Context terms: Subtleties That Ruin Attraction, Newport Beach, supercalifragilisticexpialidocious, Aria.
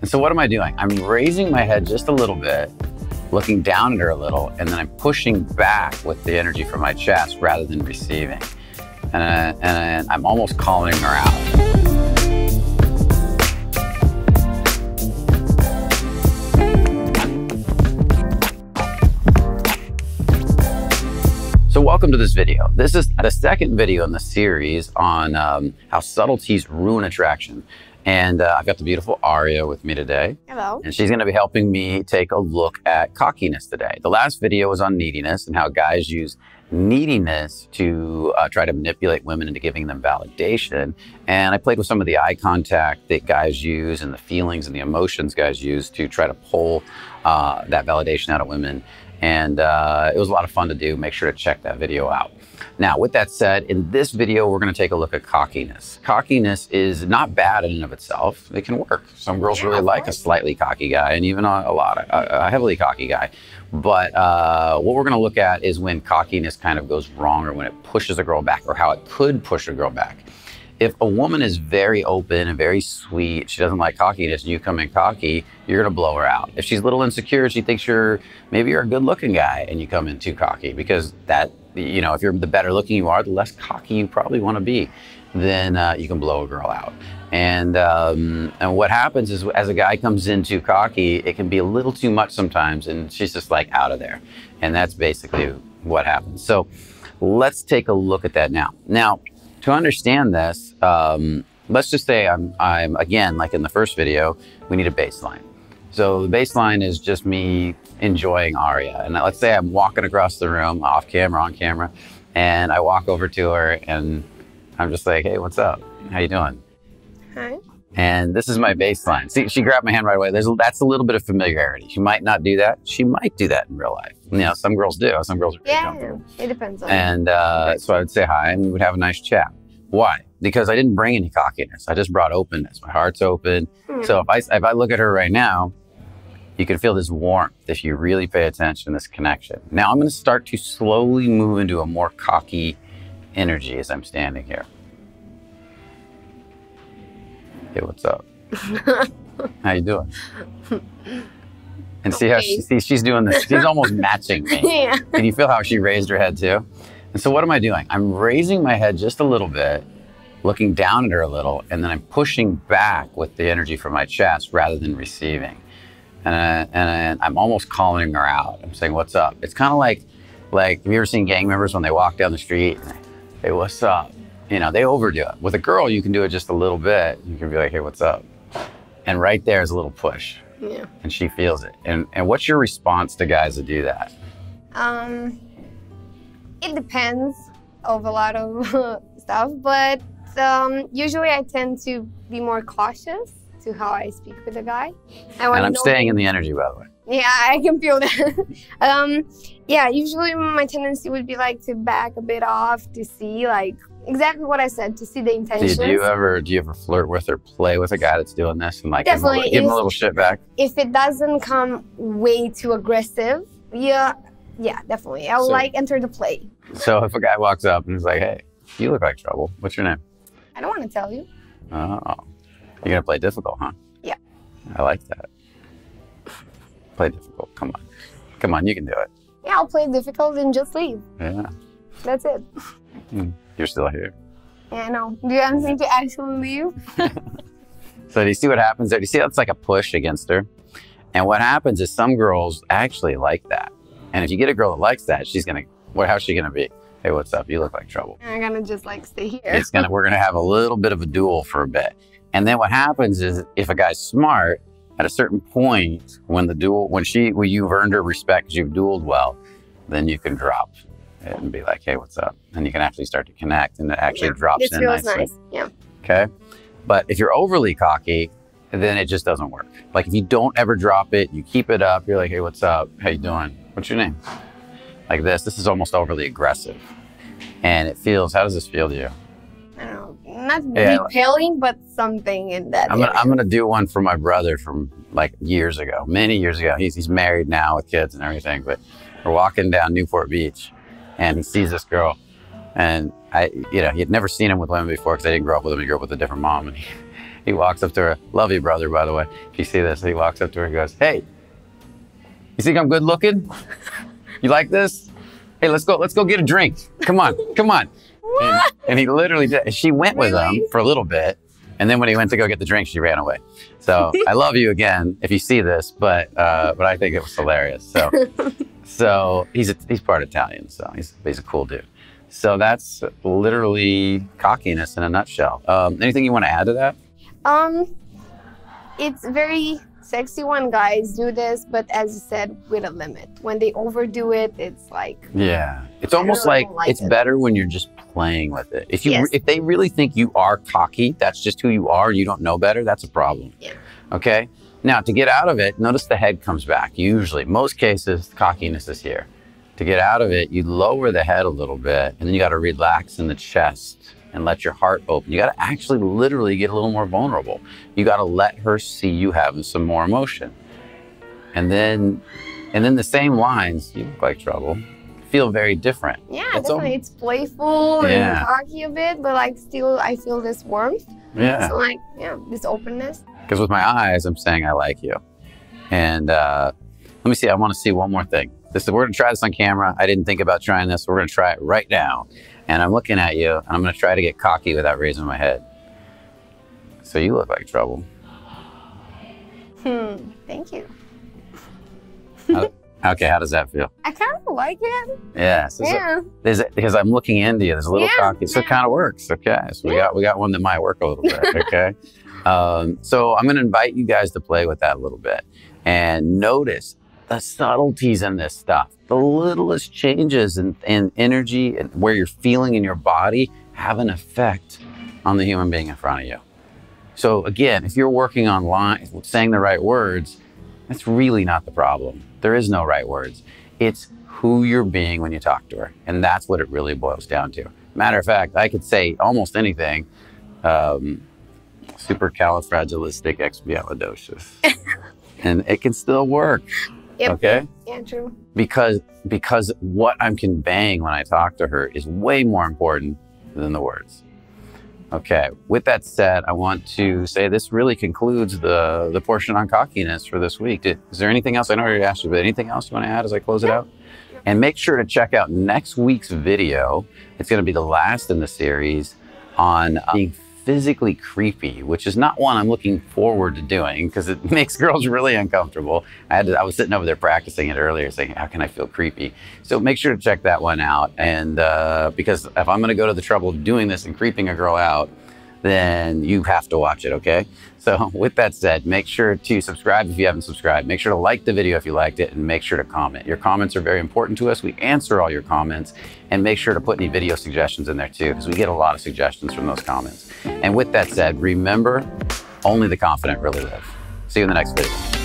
And so what am I doing? I'm raising my head just a little bit, looking down at her a little, and then I'm pushing back with the energy from my chest rather than receiving. And I'm almost calling her out. So welcome to this video. This is the second video in the series on how subtleties ruin attraction. And I've got the beautiful Aria with me today. Hello. And she's gonna be helping me take a look at cockiness today. The last video was on neediness and how guys use neediness to try to manipulate women into giving them validation. And I played with some of the eye contact that guys use and the feelings and the emotions guys use to try to pull that validation out of women. And it was a lot of fun to do. Make sure to check that video out. Now, with that said, in this video, we're gonna take a look at cockiness. Cockiness is not bad in and of itself. It can work. Some girls really like a slightly cocky guy and even a heavily cocky guy. But what we're gonna look at is when cockiness kind of goes wrong or when it pushes a girl back or how it could push a girl back. If a woman is very open and very sweet, she doesn't like cockiness, and you come in cocky, you're gonna blow her out. If she's a little insecure, she thinks maybe you're a good looking guy and you come in too cocky because that, you know, if you're the better looking you are, the less cocky you probably wanna be, then you can blow a girl out. And what happens is as a guy comes in too cocky, it can be a little too much sometimes and she's just like out of there. And that's basically what happens. So let's take a look at that now. To understand this, let's just say I'm again, like in the first video, we need a baseline. So the baseline is just me enjoying Aria. And let's say I'm walking across the room, off camera, on camera, and I walk over to her and I'm just like, hey, what's up? How you doing? Hi. And this is my baseline. See, she grabbed my hand right away. That's a little bit of familiarity. She might not do that. She might do that in real life. You know, some girls do. Some girls are pretty comfortable. Yeah, it depends on. And so I would say hi and we would have a nice chat. Why? Because I didn't bring any cockiness. I just brought openness. My heart's open. Mm-hmm. So if I look at her right now, you can feel this warmth if you really pay attention, this connection. Now I'm going to start to slowly move into a more cocky energy as I'm standing here. Hey, what's up? How you doing? And see how she's doing this. She's almost matching me. Yeah. Can you feel how she raised her head too? And so what am I doing? I'm raising my head just a little bit, looking down at her a little, and then I'm pushing back with the energy from my chest rather than receiving. And I'm almost calling her out. I'm saying, what's up? It's kind of like, have you ever seen gang members when they walk down the street? And they, hey, what's up? You know, they overdo it. With a girl, you can do it just a little bit. You can be like, hey, what's up? And right there is a little push. Yeah. And she feels it. And what's your response to guys that do that? It depends of a lot of stuff, but usually I tend to be more cautious to how I speak with a guy. And I'm staying in the energy, by the way. Yeah, I can feel that. Yeah, usually my tendency would be like to back a bit off to see like exactly what I said, to see the intentions. Do you ever flirt with or play with a guy that's doing this and like give him a little shit back? If it doesn't come way too aggressive, yeah, definitely. I'll like enter the play. So if a guy walks up and is like, hey, you look like trouble. What's your name? I don't want to tell you. Oh, you're going to play difficult, huh? Yeah. I like that. Play difficult. Come on. Come on, you can do it. Yeah, I'll play difficult and just leave. Yeah. That's it. You're still here. Yeah, I know. Do you want me to actually leave? So do you see what happens there? Do you see that's like a push against her? And what happens is some girls actually like that. And if you get a girl that likes that, she's gonna, how's she gonna be? Hey, what's up? You look like trouble. I'm gonna just like stay here. We're gonna have a little bit of a duel for a bit. And then what happens is if a guy's smart, at a certain point when the duel, when you've earned her respect because you've dueled well, then you can drop and be like, hey, what's up? And you can actually start to connect and it actually drops in nicely. Nice. Yeah. Okay. But if you're overly cocky, then it just doesn't work. Like if you don't ever drop it, you keep it up, you're like, hey, what's up? How you doing? What's your name? Like this is almost overly aggressive. And it feels, how does this feel to you? I don't know, not repelling, but something in that. I'm gonna do one for my brother from like years ago, many years ago. He's married now with kids and everything, but we're walking down Newport Beach. And he sees this girl, and you know, he had never seen him with women before because I didn't grow up with him. He grew up with a different mom, and he, He walks up to her. Love you, brother, by the way, if you see this. He walks up to her and goes, hey, you think I'm good looking? You like this? Hey, let's go get a drink. Come on, come on. And he literally did. She went with him for a little bit. And then when he went to go get the drink, she ran away. So I love you again if you see this, but I think it was hilarious. So he's part Italian, so he's a cool dude. So that's literally cockiness in a nutshell. Anything you want to add to that? It's very sexy when guys do this, but as you said, with a limit. When they overdo it, it's like, yeah, it's almost like it's better when you're just playing with it. If you if they really think you are cocky, that's just who you are, you don't know better, that's a problem. Yeah. Okay, now to get out of it, notice the head comes back. Usually, most cases, cockiness is here. To get out of it, you lower the head a little bit, and then you got to relax in the chest and let your heart open. You got to actually literally get a little more vulnerable. You got to let her see you having some more emotion. And then the same lines, you look like trouble, feel very different. Yeah, it's definitely. It's playful and cocky a bit, but like still I feel this warmth. Yeah. So like, yeah, this openness. Because with my eyes, I'm saying I like you. And let me see, I want to see one more thing. We're gonna try this on camera. I didn't think about trying this. We're gonna try it right now. And I'm looking at you, and I'm gonna try to get cocky without raising my head. So you look like trouble. Thank you. Okay, how does that feel? I kind of like it. Yeah. So because I'm looking into you. There's a little cocky. So it kind of works. Okay. So we got one that might work a little bit. Okay. So I'm gonna invite you guys to play with that a little bit, and notice the subtleties in this stuff, the littlest changes in energy and where you're feeling in your body have an effect on the human being in front of you. So again, if you're working online, saying the right words, that's really not the problem. There is no right words. It's who you're being when you talk to her. And that's what it really boils down to. Matter of fact, I could say almost anything, supercalifragilisticexpialidocious. And it can still work. Yep. Okay. Yeah, true. Because what I'm conveying when I talk to her is way more important than the words. Okay. With that said, I want to say this really concludes the portion on cockiness for this week. Is there anything else? I know I already asked you, but anything else you want to add as I close it out? No. And make sure to check out next week's video. It's going to be the last in the series on being physically creepy, which is not one I'm looking forward to doing because it makes girls really uncomfortable. I was sitting over there practicing it earlier saying, how can I feel creepy? So make sure to check that one out. And because if I'm going to go to the trouble of doing this and creeping a girl out, then you have to watch it, okay? So with that said, make sure to subscribe if you haven't subscribed. Make sure to like the video if you liked it, and make sure to comment. Your comments are very important to us. We answer all your comments, and make sure to put any video suggestions in there too, because we get a lot of suggestions from those comments. And with that said, remember, only the confident really live. See you in the next video.